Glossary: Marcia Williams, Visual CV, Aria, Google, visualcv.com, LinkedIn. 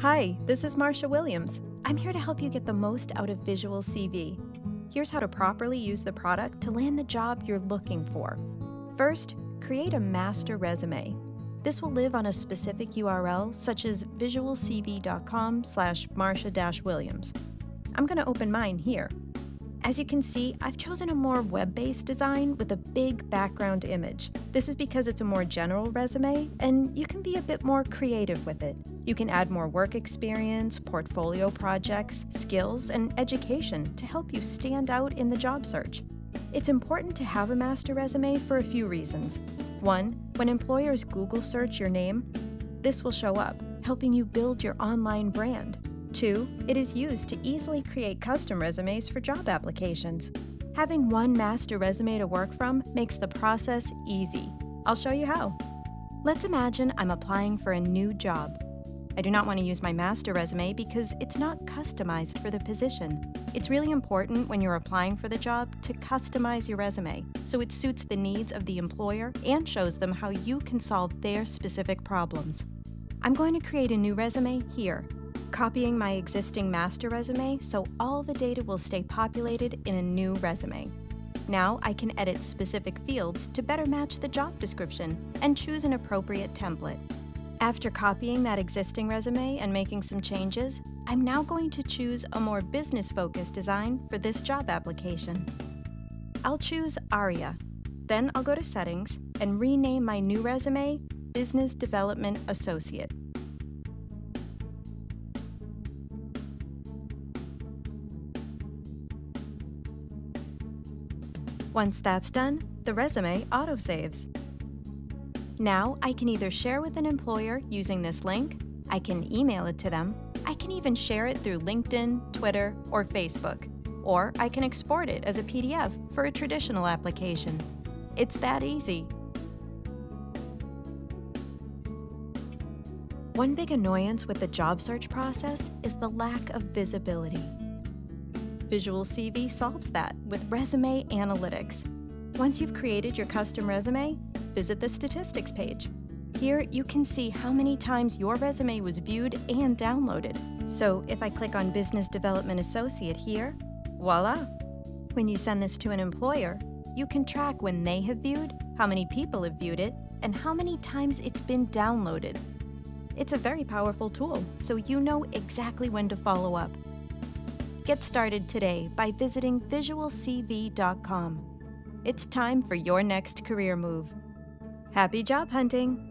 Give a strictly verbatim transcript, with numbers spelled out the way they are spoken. Hi, this is Marcia Williams. I'm here to help you get the most out of Visual C V. Here's how to properly use the product to land the job you're looking for. First, create a master resume. This will live on a specific U R L, such as visual c v dot com slash marcia dash williams. I'm going to open mine here. As you can see, I've chosen a more web-based design with a big background image. This is because it's a more general resume, and you can be a bit more creative with it. You can add more work experience, portfolio projects, skills, and education to help you stand out in the job search. It's important to have a master resume for a few reasons. One, when employers Google search your name, this will show up, helping you build your online brand. Two, it is used to easily create custom resumes for job applications. Having one master resume to work from makes the process easy. I'll show you how. Let's imagine I'm applying for a new job. I do not want to use my master resume because it's not customized for the position. It's really important when you're applying for the job to customize your resume so it suits the needs of the employer and shows them how you can solve their specific problems. I'm going to create a new resume here, copying my existing master resume so all the data will stay populated in a new resume. Now I can edit specific fields to better match the job description and choose an appropriate template. After copying that existing resume and making some changes, I'm now going to choose a more business-focused design for this job application. I'll choose Aria. Then I'll go to Settings and rename my new resume Business Development Associate. Once that's done, the resume autosaves. Now I can either share with an employer using this link, I can email it to them, I can even share it through LinkedIn, Twitter, or Facebook, or I can export it as a P D F for a traditional application. It's that easy. One big annoyance with the job search process is the lack of visibility. Visual C V solves that with resume analytics. Once you've created your custom resume, visit the statistics page. Here you can see how many times your resume was viewed and downloaded. So if I click on Business Development Associate here, voila! When you send this to an employer, you can track when they have viewed, how many people have viewed it, and how many times it's been downloaded. It's a very powerful tool, so you know exactly when to follow up. Get started today by visiting visual c v dot com. It's time for your next career move. Happy job hunting!